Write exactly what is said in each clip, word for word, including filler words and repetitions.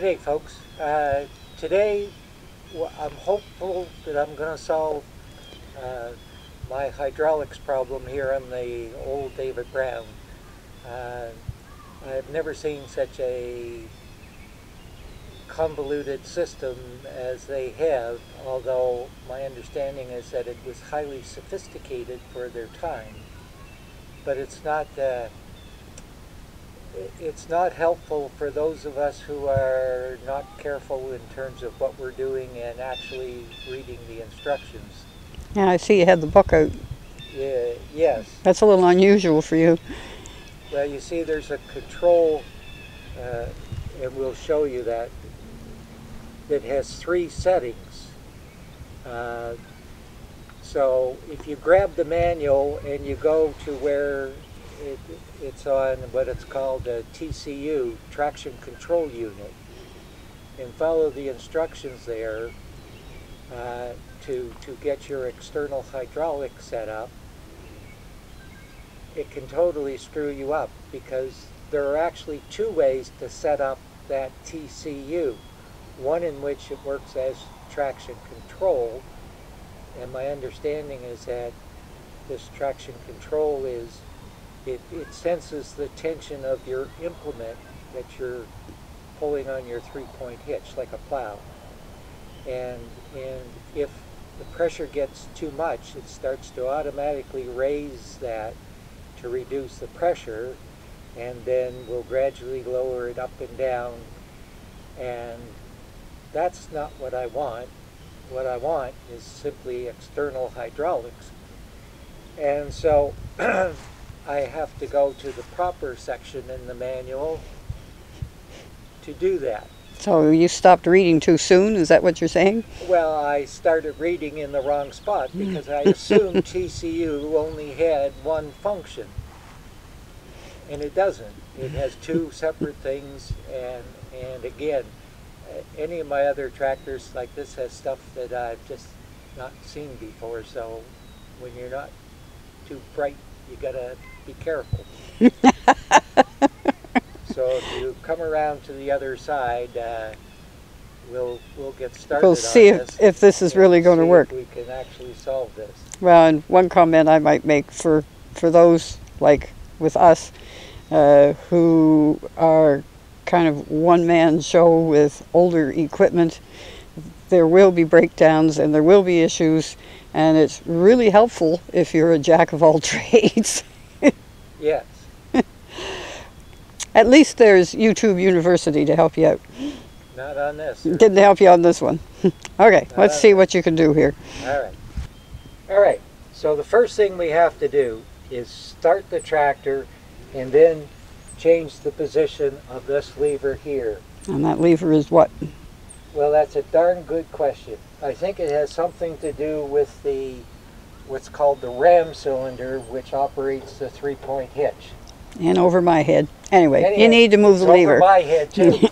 Good day, folks. Uh, today I'm hopeful that I'm going to solve uh, my hydraulics problem here on the old David Brown. Uh, I've never seen such a convoluted system as they have, although my understanding is that it was highly sophisticated for their time. But it's not uh, it's not helpful for those of us who are not careful in terms of what we're doing and actually reading the instructions. Yeah, I see you had the book out. Yeah, yes. That's a little unusual for you. Well, you see there's a control, uh, and we'll show you that, that has three settings. Uh, so if you grab the manual and you go to where It, it's on what it's called a T C U, Traction Control Unit, and follow the instructions there uh, to, to get your external hydraulic set up, it can totally screw you up, because there are actually two ways to set up that T C U. One in which it works as traction control, and my understanding is that this traction control is It, it senses the tension of your implement that you're pulling on your three-point hitch, like a plow. And, and if the pressure gets too much, it starts to automatically raise that to reduce the pressure, and then we'll gradually lower it up and down. And that's not what I want. What I want is simply external hydraulics. And so I have to go to the proper section in the manual to do that. So you stopped reading too soon? Is that what you're saying? Well, I started reading in the wrong spot because I assumed T C U only had one function, and it doesn't. It has two separate things, and and again, any of my other tractors like this has stuff that I've just not seen before. So when you're not too bright, you gotta be careful. So if you come around to the other side, uh, we'll we'll get started. We'll see on if this if this is really going to work. We can actually solve this. Well, and one comment I might make for for those like with us uh, who are kind of one-man show with older equipment, there will be breakdowns and there will be issues, and it's really helpful if you're a jack of all trades. Yes. At least there's YouTube University to help you out. Not on this. Sir. Didn't help you on this one. Okay, Not let's see that. What you can do here. All right. All right, so the first thing we have to do is start the tractor and then change the position of this lever here. And that lever is what? Well, that's a darn good question. I think it has something to do with the what's called the ram cylinder, which operates the three-point hitch. And over my head. Anyway, anyway you need to move the lever. Over my head, too.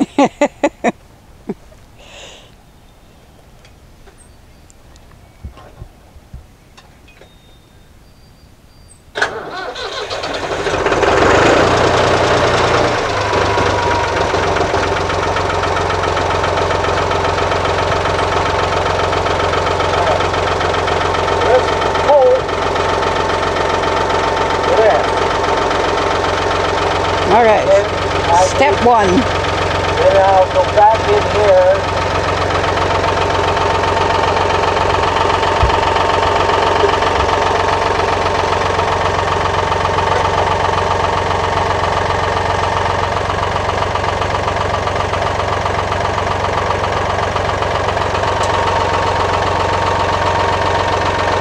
Step one. Then I'll go back in here.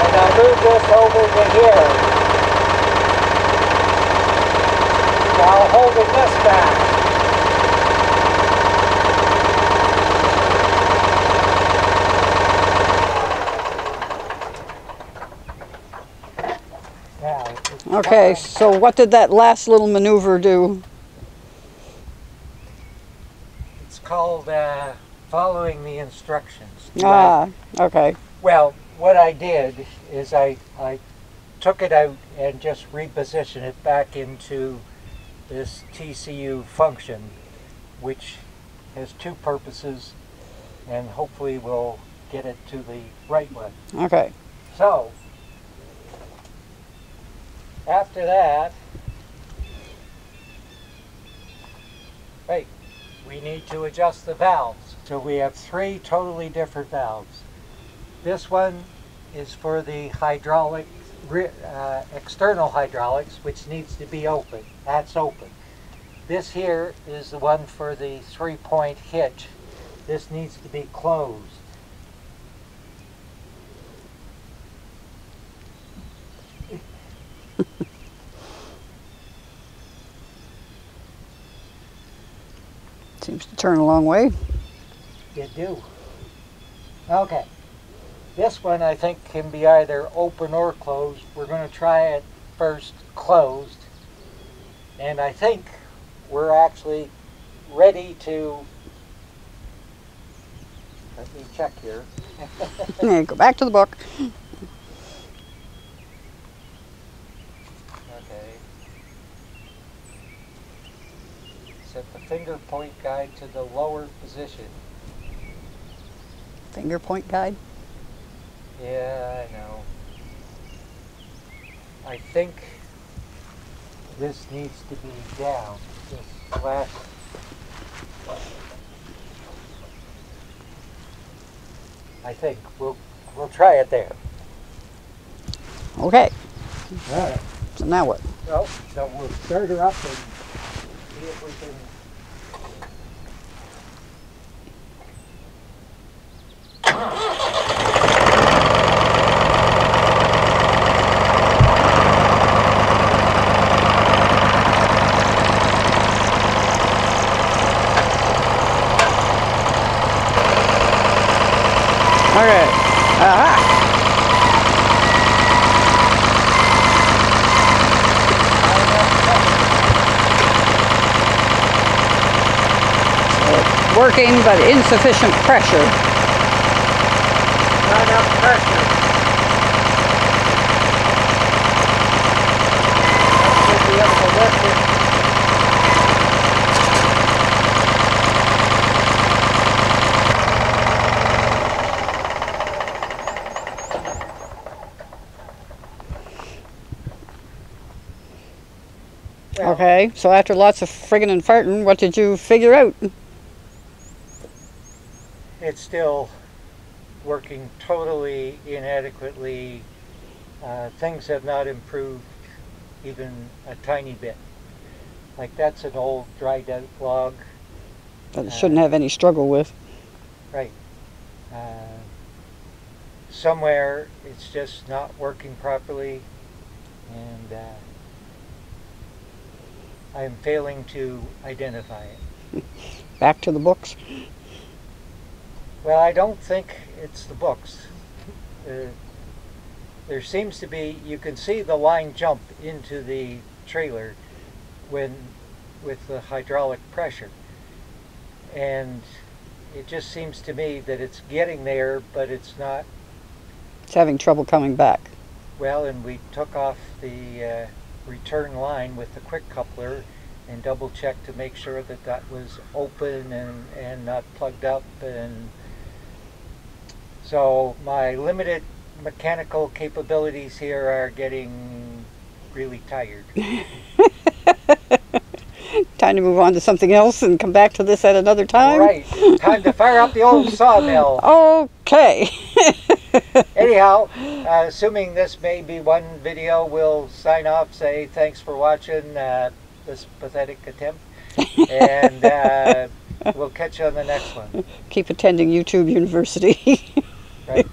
And I'll move this over to here. Now holding this back. Okay, so what did that last little maneuver do? It's called uh, following the instructions. Ah, I, okay. Well, what I did is I, I took it out and just repositioned it back into this T C U function, which has two purposes, and hopefully we'll get it to the right one. Okay. So, after that, right, we need to adjust the valves. So we have three totally different valves. This one is for the hydraulic, uh, external hydraulics, which needs to be open. That's open. This here is the one for the three-point hitch. This needs to be closed. Seems to turn a long way. You do. Okay. This one I think can be either open or closed. We're going to try it first closed. And I think we're actually ready to... Let me check here. Yeah, go back to the book. Okay. Set the finger point guide to the lower position. Finger point guide? Yeah, I know. I think this needs to be down. This last one. I think we'll we'll try it there. Okay. All right. So now what? Well, so we'll start her up and see if we can. Working, but insufficient pressure. Not enough pressure. That should be able to lift it. Well, okay, so after lots of friggin' and farting, what did you figure out? It's still working totally inadequately. Uh, things have not improved even a tiny bit. Like that's an old dried out log. That it uh, shouldn't have any struggle with. Right. Uh, somewhere it's just not working properly, and uh, I'm failing to identify it. Back to the books. Well, I don't think it's the books. Uh, there seems to be, you can see the line jump into the trailer when with the hydraulic pressure. And it just seems to me that it's getting there, but it's not. It's having trouble coming back. Well, and we took off the uh, return line with the quick coupler and double checked to make sure that that was open and, and not plugged up, and so my limited mechanical capabilities here are getting really tired. Time to move on to something else and come back to this at another time. Right. Time to fire up the old sawmill. Okay. Anyhow, uh, assuming this may be one video, we'll sign off, say thanks for watching uh, this pathetic attempt, and uh, we'll catch you on the next one. Keep attending YouTube University. Right.